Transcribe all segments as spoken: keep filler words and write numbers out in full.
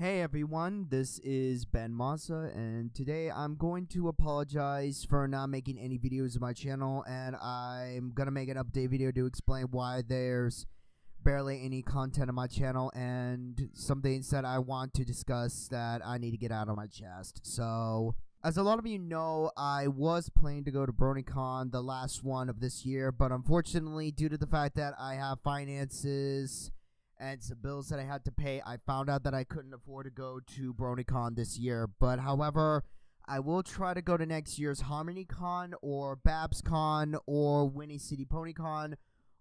Hey everyone, this is Ben Maza, and today I'm going to apologize for not making any videos of my channel, and I'm gonna make an update video to explain why there's barely any content on my channel and some things that I want to discuss that I need to get out of my chest. So, as a lot of you know, I was planning to go to BronyCon, the last one of this year, but unfortunately, due to the fact that I have finances and some bills that I had to pay, I found out that I couldn't afford to go to BronyCon this year. But however, I will try to go to next year's HarmonyCon or BabsCon or Winnie City PonyCon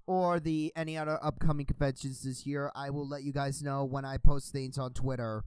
or the any other upcoming conventions this year. I will let you guys know when I post things on Twitter.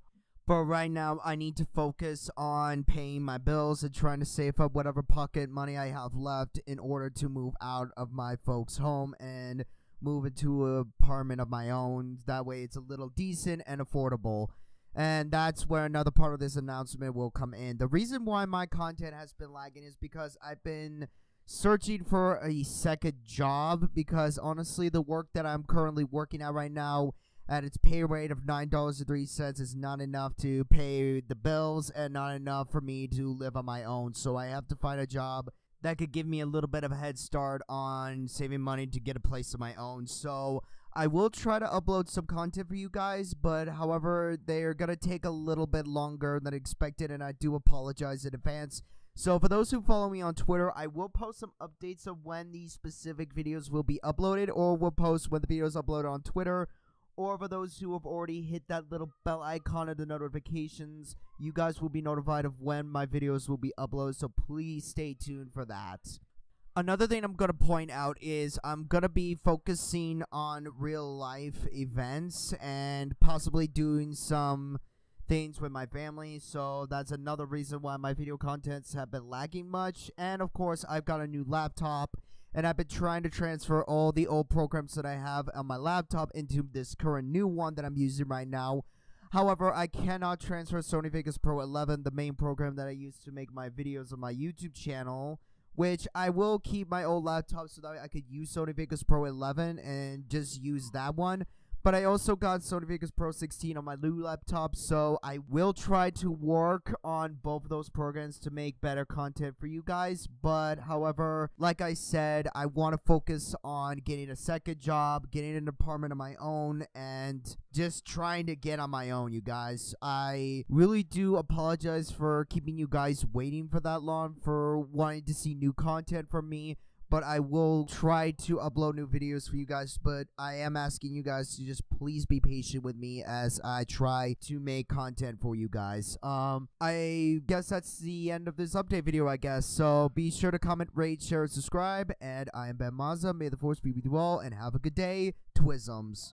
But right now, I need to focus on paying my bills and trying to save up whatever pocket money I have left in order to move out of my folks' home and move into an apartment of my own. That way it's a little decent and affordable. And that's where another part of this announcement will come in. The reason why my content has been lagging is because I've been searching for a second job, because honestly the work that I'm currently working at right now at its pay rate of nine dollars and three cents is not enough to pay the bills and not enough for me to live on my own. So I have to find a job that could give me a little bit of a head start on saving money to get a place of my own. So I will try to upload some content for you guys, but however, they are going to take a little bit longer than expected, and I do apologize in advance. So for those who follow me on Twitter, I will post some updates of when these specific videos will be uploaded, or will post when the video is uploaded on Twitter. Or for those who have already hit that little bell icon of the notifications, you guys will be notified of when my videos will be uploaded, so please stay tuned for that. Another thing I'm going to point out is I'm going to be focusing on real life events and possibly doing some things with my family, so that's another reason why my video contents have been lagging much. And of course, I've got a new laptop, and I've been trying to transfer all the old programs that I have on my laptop into this current new one that I'm using right now. However, I cannot transfer Sony Vegas Pro eleven, the main program that I use to make my videos on my YouTube channel, which I will keep my old laptop so that I could use Sony Vegas Pro eleven and just use that one. But I also got Sony Vegas Pro sixteen on my new laptop, so I will try to work on both of those programs to make better content for you guys. But however, like I said, I want to focus on getting a second job, getting an apartment of my own, and just trying to get on my own, you guys. I really do apologize for keeping you guys waiting for that long, for wanting to see new content from me. But I will try to upload new videos for you guys, but I am asking you guys to just please be patient with me as I try to make content for you guys. Um, I guess that's the end of this update video, I guess. So be sure to comment, rate, share, and subscribe. And I am Ben Maza. May the force be with you all, and have a good day, Twisms.